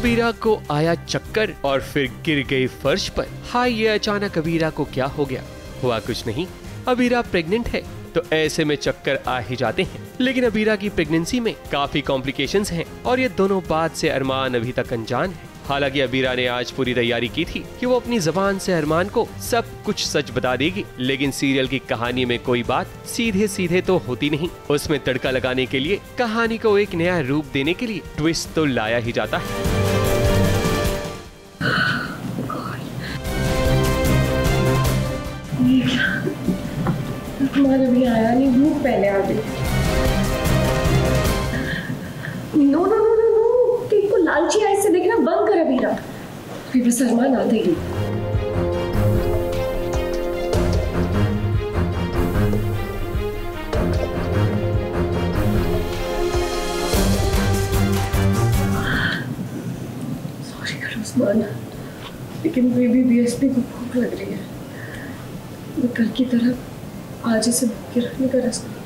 अबीरा को आया चक्कर और फिर गिर गई फर्श पर। हाय, ये अचानक अबीरा को क्या हो गया? हुआ कुछ नहीं, अबीरा प्रेग्नेंट है तो ऐसे में चक्कर आ ही जाते हैं। लेकिन अबीरा की प्रेगनेंसी में काफी कॉम्प्लिकेशंस हैं और ये दोनों बात से अरमान अभी तक अनजान है। हालांकि अबीरा ने आज पूरी तैयारी की थी कि वो अपनी जबान से अरमान को सब कुछ सच बता देगी, लेकिन सीरियल की कहानी में कोई बात सीधे सीधे तो होती नहीं। उसमें तड़का लगाने के लिए, कहानी को एक नया रूप देने के लिए ट्विस्ट तो लाया ही जाता है। भी आया नहीं, भूख पहले आ गई। नो नो नो नो, किसको लालची आय से देखना बंद कर अबीरा, फिर सरमान आ देगी। सॉरी करो सरमान, लेकिन बेबी बीएसपी को भूख लग रही है। मैं कल की तरफ आज इसे भूखे रखने का रास्ता नहीं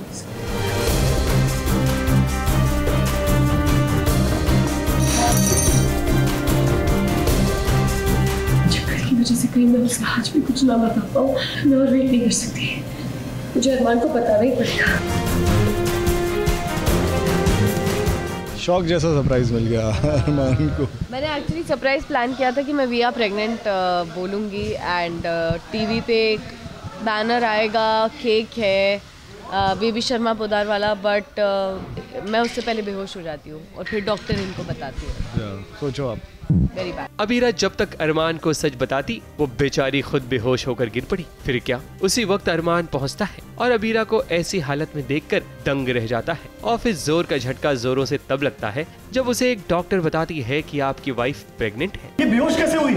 है। चक्कर की वजह से कहीं मैं उसे आज भी कुछ ना बता पाऊँ। मैं और वेट नहीं कर सकती, मुझे अरमान को बताना ही पड़ेगा। शॉक जैसा सरप्राइज मिल गया अरमान को। मैंने एक्चुअली सरप्राइज प्लान किया था कि मैं विया प्रेग्नेंट बोलूँगी एंड टीवी पे बैनर आएगा, केक है बेबी शर्मा पोदार वाला, बट मैं उससे पहले बेहोश हो जाती हूँ और फिर डॉक्टर इनको बताती है। सोचो आप, वेरी बैड। अबीरा जब तक अरमान को सच बताती, वो बेचारी खुद बेहोश होकर गिर पड़ी। फिर क्या, उसी वक्त अरमान पहुँचता है और अबीरा को ऐसी हालत में देखकर दंग रह जाता है। और फिर जोर का झटका जोरों से तब लगता है जब उसे एक डॉक्टर बताती है कि आपकी वाइफ प्रेग्नेंट है। ये बेहोश कैसे हुई?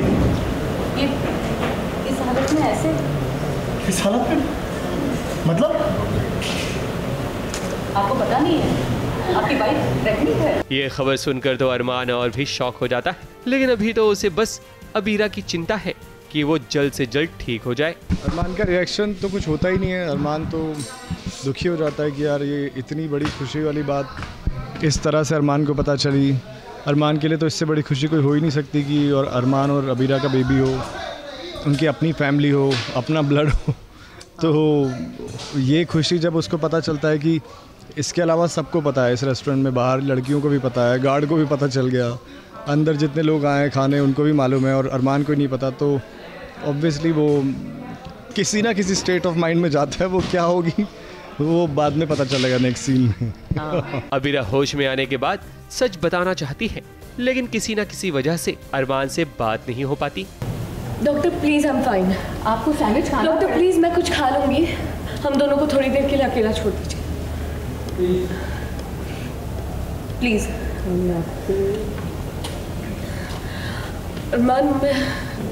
इस हालत में ऐसे, इस हालत में? मतलब आपको पता नहीं है आपकी वाइफ प्रेग्नेंट है? ये खबर सुनकर तो अरमान और भी शॉक हो जाता है, लेकिन अभी तो उसे बस अबीरा की चिंता है कि वो जल्द से जल्द ठीक हो जाए। अरमान का रिएक्शन तो कुछ होता ही नहीं है। अरमान तो दुखी हो जाता है कि यार ये इतनी बड़ी खुशी वाली बात इस तरह से अरमान को पता चली। अरमान के लिए तो इससे बड़ी खुशी कोई हो ही नहीं सकती कि और अरमान और अबीरा का बेबी हो, उनकी अपनी फैमिली हो, अपना ब्लड हो। तो ये खुशी जब उसको पता चलता है कि इसके अलावा सबको पता है इस रेस्टोरेंट में, बाहर लड़कियों को भी पता है, गार्ड को भी पता चल गया, अंदर जितने लोग आए खाने उनको भी मालूम है और अरमान को ही नहीं पता, तो ऑब्वियसली वो किसी ना किसी स्टेट ऑफ माइंड में जाता है। वो क्या होगी वो बाद में पता चलेगा नेक्स्ट सीन में। अबीरा होश में आने के बाद सच बताना चाहती है, लेकिन किसी ना किसी वजह से अरमान से बात नहीं हो पाती। Doctor please, I am fine. आपको सैंडविच खाना? डॉक्टर प्लीज, मैं कुछ खा लूंगी, हम दोनों को थोड़ी देर के लिए अकेला छोड़ दीजिए प्लीज। अरमान,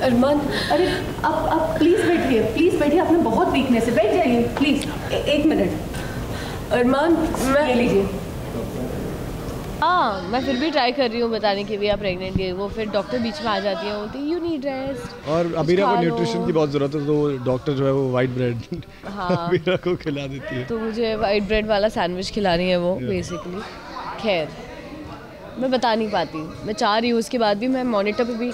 अरमान, अरे आप प्लीज बैठिए, प्लीज बैठिए, आपने बहुत वीकनेस है, बैठ जाइए प्लीज। एक मिनट अरमान, मैं ले लीजिए। हाँ, मैं फिर भी ट्राई कर रही हूँ बताने के लिए आप प्रेग्नेंट है। वो फिर डॉक्टर बीच में आ जाती है, बोलती यू नीड रेस्ट। और अबीरा को न्यूट्रिशन की बहुत ज़रूरत है, तो डॉक्टर जो है वो वाइट ब्रेड अबीरा को खिला देती है। तो मुझे वाइट ब्रेड वाला सैंडविच खिलानी है वो बेसिकली। खैर, मैं बता नहीं पाती, मैं चाह रही हूँ उसके बाद भी, मैं मोनिटर पर भी,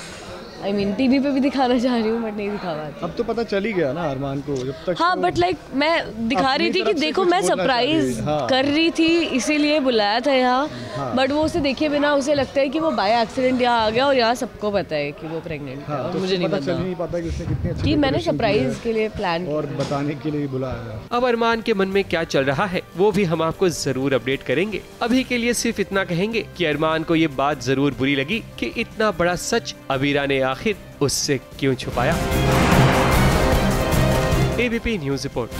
आई मीन टीवी पे भी दिखाना चाह रही हूँ बट नहीं दिखा पाती। अब तो पता चल ही गया ना अरमान को जब तक। हाँ, बट लाइक मैं दिखा रही थी कि देखो मैं सरप्राइज कर रही थी, इसीलिए बुलाया था यहाँ। बट वो उसे देखे बिना, उसे लगता है कि वो बाय एक्सीडेंट यहाँ आ गया और यहाँ सबको पता है कि वो प्रेग्नेंट है। और मुझे नहीं पता कि मैंने सरप्राइज के लिए प्लान और बताने के लिए बुलाया। अब अरमान के मन में क्या चल रहा है वो भी हम आपको जरूर अपडेट करेंगे। अभी के लिए सिर्फ इतना कहेंगे कि अरमान को ये बात जरूर बुरी लगी कि इतना बड़ा सच अबीरा ने आखिर उससे क्यों छुपाया। ABP news report.